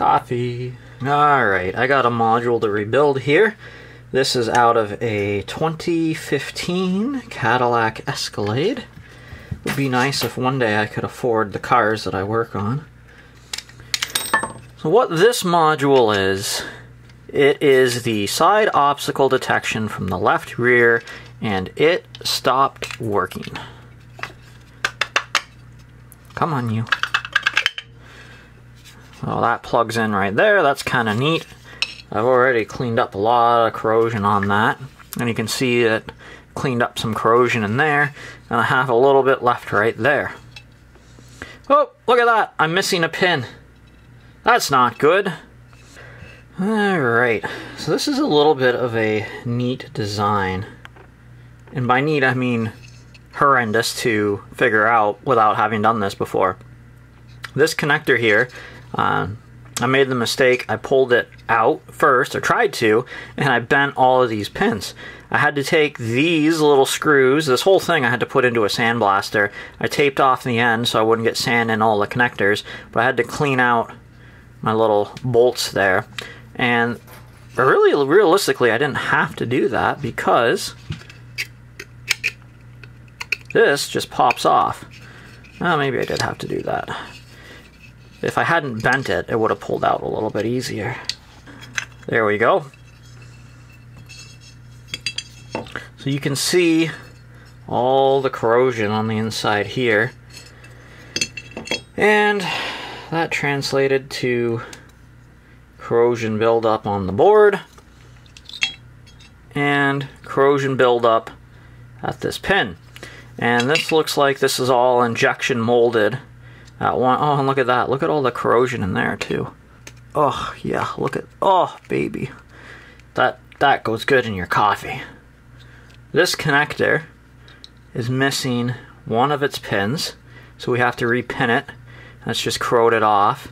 Coffee. Alright, I got a module to rebuild here. This is out of a 2015 Cadillac Escalade. It would be nice if one day I could afford the cars that I work on. So what this module is, it is the side obstacle detection from the left rear, and it stopped working. Come on, you. So that plugs in right there. That's kind of neat. I've already cleaned up a lot of corrosion on that, and you can see it cleaned up some corrosion in there, and I have a little bit left right there. Oh, look at that! I'm missing a pin. That's not good. Alright, so this is a little bit of a neat design. And by neat, I mean horrendous to figure out without having done this before. This connector here, I made the mistake, I pulled it out first, or tried to, and I bent all of these pins. I had to take these little screws, this whole thing I had to put into a sandblaster. I taped off the end so I wouldn't get sand in all the connectors, but I had to clean out my little bolts there, and really realistically I didn't have to do that because this just pops off. Well, maybe I did have to do that. If I hadn't bent it, it would have pulled out a little bit easier. There we go. So you can see all the corrosion on the inside here, and that translated to corrosion buildup on the board and corrosion buildup at this pin. And this looks like this is all injection molded at one. Oh, and look at that. Look at all the corrosion in there too. Oh yeah, look at, oh baby. That goes good in your coffee. This connector is missing one of its pins, so we have to repin it. That's just corroded off,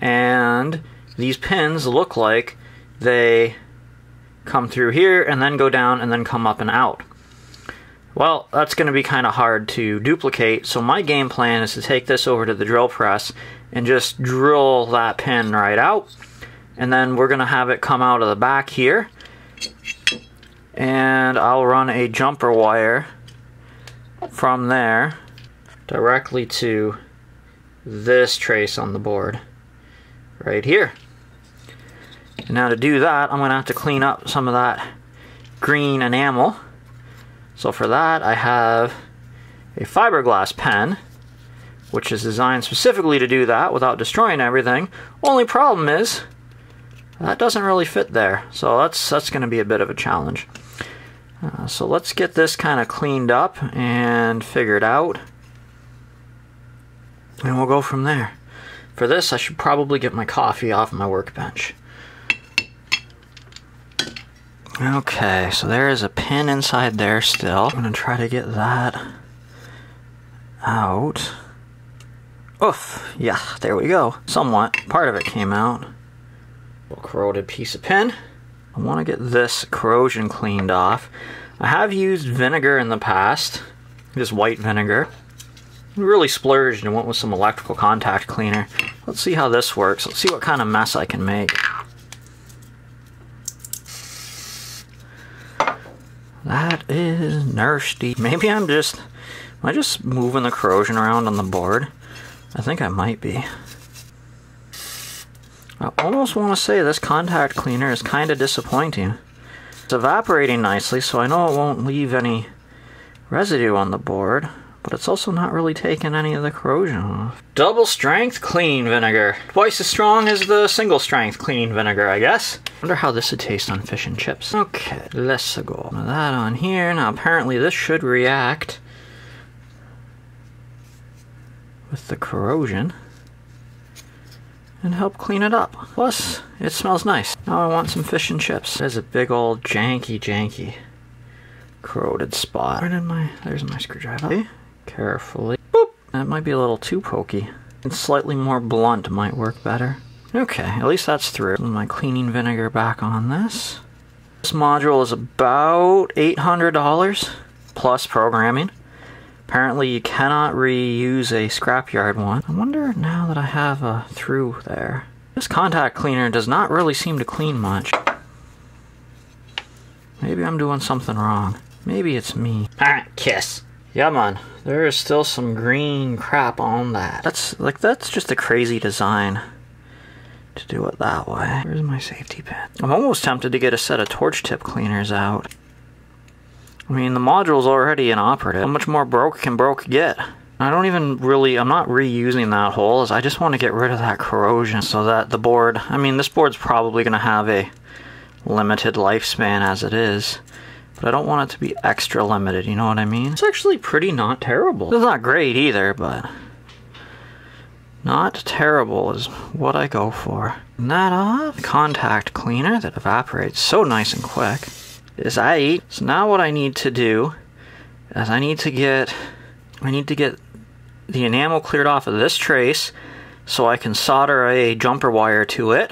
and these pins look like they come through here and then go down and then come up and out. Well, that's going to be kind of hard to duplicate, so my game plan is to take this over to the drill press and just drill that pin right out, and then we're going to have it come out of the back here, and I'll run a jumper wire from there directly to this trace on the board right here. And now to do that, I'm gonna have to clean up some of that green enamel. So for that, I have a fiberglass pen, which is designed specifically to do that without destroying everything. Only problem is that doesn't really fit there, so that's gonna be a bit of a challenge. So let's get this kind of cleaned up and figured out, and we'll go from there. For this, I should probably get my coffee off my workbench. Okay, so there is a pin inside there still. I'm gonna try to get that out. Oof, yeah, there we go. Somewhat, part of it came out. Little corroded piece of pin. I wanna get this corrosion cleaned off. I have used vinegar in the past, just white vinegar. We really splurged and went with some electrical contact cleaner. Let's see how this works. Let's see what kind of mess I can make. That is nasty. Maybe I'm just... am I just moving the corrosion around on the board? I think I might be. I almost want to say this contact cleaner is kind of disappointing. It's evaporating nicely, so I know it won't leave any residue on the board. But it's also not really taking any of the corrosion off. Double strength clean vinegar. Twice as strong as the single strength clean vinegar, I guess. Wonder how this would taste on fish and chips. Okay, let's go. Put that on here. Now apparently this should react with the corrosion and help clean it up. Plus, it smells nice. Now I want some fish and chips. There's a big old janky corroded spot. Where did my... there's my screwdriver. See? Carefully. Boop! That might be a little too pokey. And slightly more blunt might work better. Okay, at least that's through. Put my cleaning vinegar back on this. This module is about $800 plus programming. Apparently you cannot reuse a scrapyard one. I wonder now that I have a through there, This contact cleaner does not really seem to clean much. Maybe I'm doing something wrong. Maybe it's me. Alright, kiss. Yeah, man. There is still some green crap on that. That's just a crazy design to do it that way. Where's my safety pin? I'm almost tempted to get a set of torch tip cleaners out. I mean, the module's already inoperative. How much more broke get? I'm not reusing that hole. I just want to get rid of that corrosion so that the board, I mean, this board's probably going to have a limited lifespan as it is, but I don't want it to be extra limited, you know what I mean? It's actually pretty not terrible. It's not great either, but not terrible is what I go for. And that off, contact cleaner that evaporates so nice and quick is I eat. So now what I need to do is I need to get the enamel cleared off of this trace so I can solder a jumper wire to it,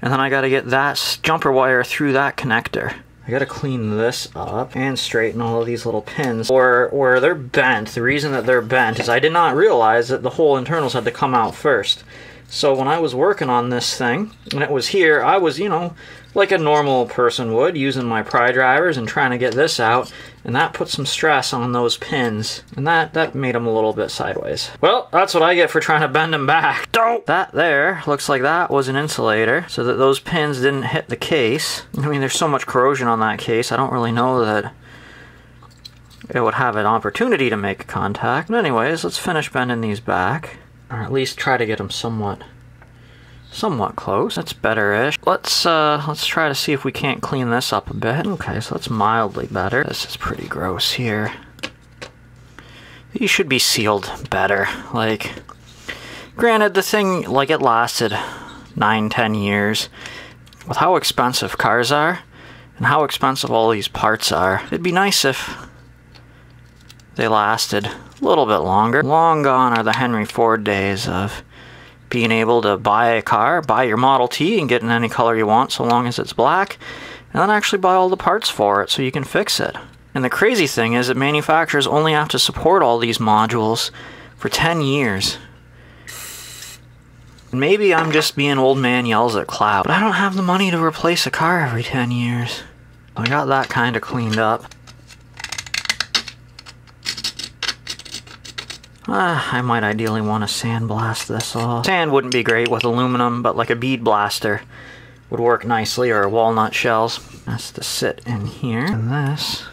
and then I gotta get that jumper wire through that connector. I gotta clean this up and straighten all of these little pins, or they're bent. The reason that they're bent is I did not realize that the whole internals had to come out first. So when I was working on this thing, and it was here, I was, you know, like a normal person would, using my pry drivers and trying to get this out, and that put some stress on those pins, and that made them a little bit sideways. Well, that's what I get for trying to bend them back. Don't! That there looks like that was an insulator, so that those pins didn't hit the case. I mean, there's so much corrosion on that case, I don't really know that it would have an opportunity to make contact. But anyways, let's finish bending these back. Or at least try to get them somewhat close. That's better-ish. Let's try to see if we can't clean this up a bit. Okay, so that's mildly better. This is pretty gross here. These should be sealed better. Like, granted, the thing, like, it lasted 9-10 years. With how expensive cars are and how expensive all these parts are, it'd be nice if they lasted a little bit longer. Long gone are the Henry Ford days of being able to buy a car, buy your Model T and get in any color you want so long as it's black, and then actually buy all the parts for it so you can fix it. And the crazy thing is that manufacturers only have to support all these modules for 10 years. And maybe I'm just being old man yells at cloud, but I don't have the money to replace a car every 10 years. I got that kind of cleaned up. I might ideally want to sandblast this off. Sand wouldn't be great with aluminum, but like a bead blaster would work nicely, or walnut shells. That's to sit in here. And this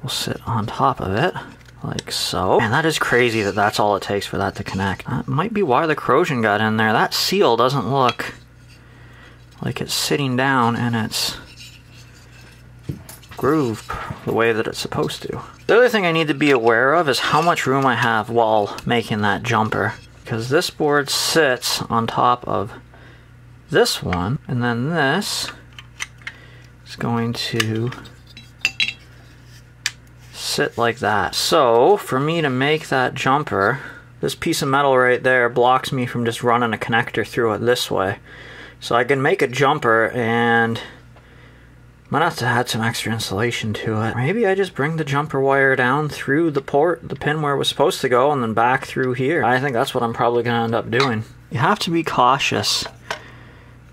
will sit on top of it, like so. And that is crazy that that's all it takes for that to connect. That might be why the corrosion got in there. That seal doesn't look like it's sitting down in its groove the way that it's supposed to. The other thing I need to be aware of is how much room I have while making that jumper, because this board sits on top of this one, and then this is going to sit like that. So for me to make that jumper, this piece of metal right there blocks me from just running a connector through it this way. So I can make a jumper, and might have to add some extra insulation to it. Maybe I just bring the jumper wire down through the port, the pin where it was supposed to go, and then back through here. I think that's what I'm probably gonna end up doing. You have to be cautious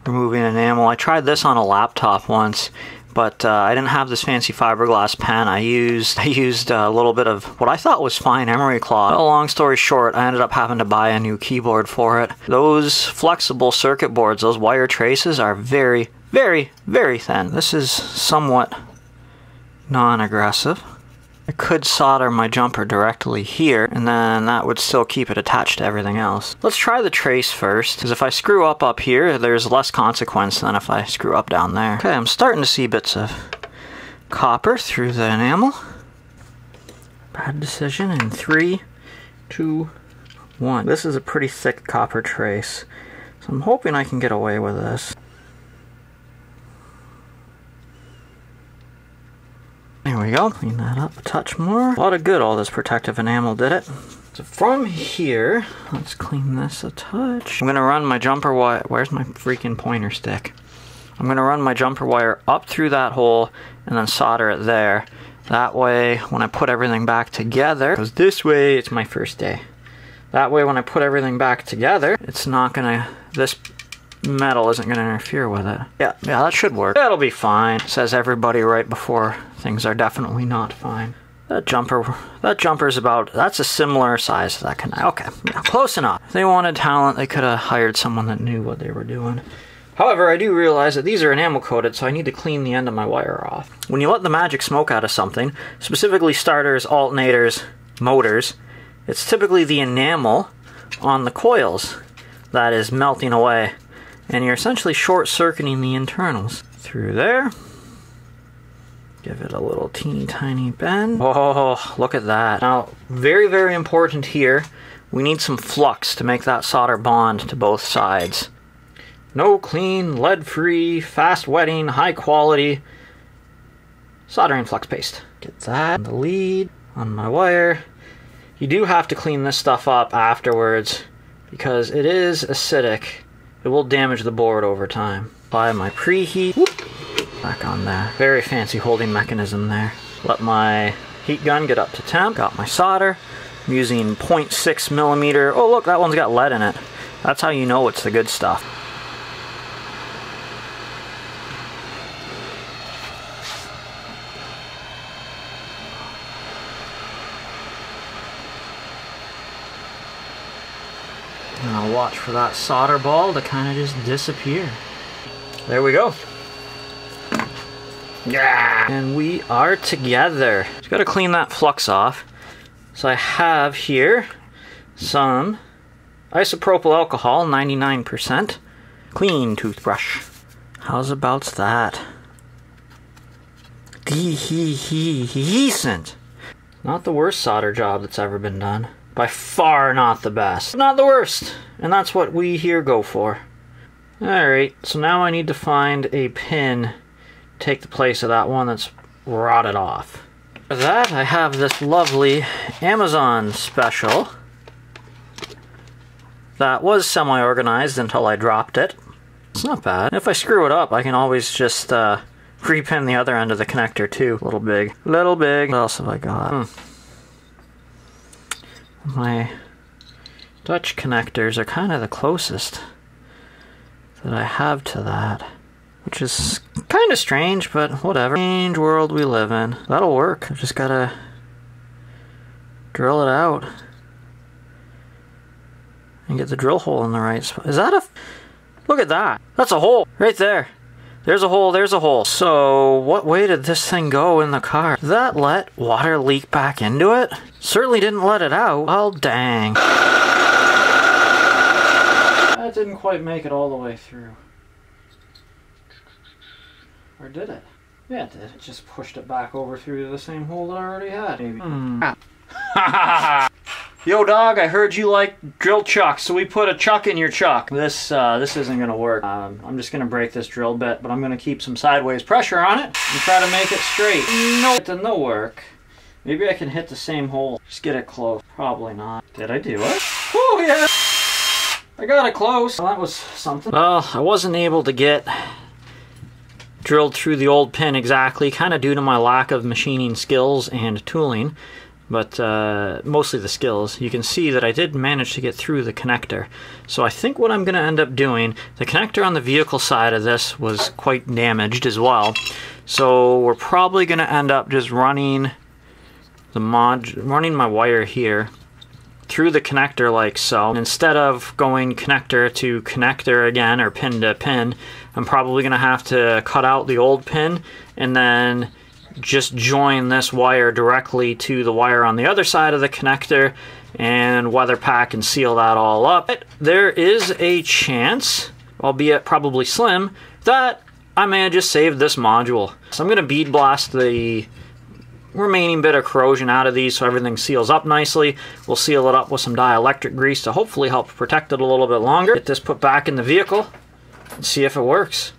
removing enamel. I tried this on a laptop once, but I didn't have this fancy fiberglass pen. I used a little bit of what I thought was fine emery cloth. Well, long story short, I ended up having to buy a new keyboard for it. Those flexible circuit boards, those wire traces are very, very, very thin. This is somewhat non-aggressive. I could solder my jumper directly here, and then that would still keep it attached to everything else. Let's try the trace first, because if I screw up here, there's less consequence than if I screw up down there. Okay, I'm starting to see bits of copper through the enamel. Bad decision in 3, 2, 1. This is a pretty thick copper trace, so I'm hoping I can get away with this. There we go, clean that up a touch more. A lot of good all this protective enamel did it. So from here, let's clean this a touch. I'm gonna run my jumper wire, where's my freaking pointer stick? I'm gonna run my jumper wire up through that hole and then solder it there. That way, when I put everything back together, because this way, it's my first day. That way, when I put everything back together, it's not gonna, this metal isn't going to interfere with it. Yeah, that should work. That'll be fine, says everybody right before things are definitely not fine. That jumper's about, that's a similar size to that canal. Okay, yeah, close enough. If they wanted talent, they could have hired someone that knew what they were doing. However, I do realize that these are enamel-coated, so I need to clean the end of my wire off. When you let the magic smoke out of something, specifically starters, alternators, motors, it's typically the enamel on the coils that is melting away, and you're essentially short-circuiting the internals. Through there. Give it a little teeny tiny bend. Oh, look at that. Now, very, very important here, we need some flux to make that solder bond to both sides. No clean, lead-free, fast-wetting, high-quality soldering flux paste. Get that on the lead, on my wire. You do have to clean this stuff up afterwards because it is acidic. It will damage the board over time. Apply my preheat. Whoop. Back on there. Very fancy holding mechanism there. Let my heat gun get up to temp. Got my solder. I'm using 0.6 millimeter. Oh look, that one's got lead in it. That's how you know it's the good stuff. And I'll watch for that solder ball to kind of just disappear. There we go. Yeah! And we are together. Just gotta clean that flux off. So I have here some isopropyl alcohol, 99%. Clean toothbrush. How's about that? Decent. Not the worst solder job that's ever been done. By far not the best. Not the worst. And that's what we here go for. Alright, so now I need to find a pin to take the place of that one that's rotted off. For that, I have this lovely Amazon special that was semi-organized until I dropped it. It's not bad. If I screw it up, I can always just pre-pin the other end of the connector too. Little big. Little big. What else have I got? My Dutch connectors are kind of the closest that I have to that, which is kind of strange, but whatever. Strange world we live in. That'll work. I've just gotta drill it out and get the drill hole in the right spot. Is that a... Look at that. That's a hole right there. There's a hole, there's a hole. So what way did this thing go in the car? Did that let water leak back into it? Certainly didn't let it out. Well, dang. That didn't quite make it all the way through. Or did it? Yeah, it did. It just pushed it back over through the same hole that I already had. Maybe. Yo, dog, I heard you like drill chucks, so we put a chuck in your chuck. This isn't going to work. I'm just going to break this drill bit, but I'm going to keep some sideways pressure on it and try to make it straight. No, it didn't work. Maybe I can hit the same hole. Just get it close. Probably not. Did I do it? Oh, yeah! I got it close. Well, that was something. Well, I wasn't able to get drilled through the old pin exactly, kind of due to my lack of machining skills and tooling. But mostly the skills. You can see that I did manage to get through the connector. So I think what I'm going to end up doing, the connector on the vehicle side of this was quite damaged as well. So we're probably going to end up just running my wire here through the connector like so. And instead of going connector to connector again or pin to pin, I'm probably going to have to cut out the old pin and then just join this wire directly to the wire on the other side of the connector and weather pack and seal that all up. But there is a chance, albeit probably slim, that I may have just saved this module. So I'm going to bead blast the remaining bit of corrosion out of these so everything seals up nicely. We'll seal it up with some dielectric grease to hopefully help protect it a little bit longer. Get this put back in the vehicle and see if it works.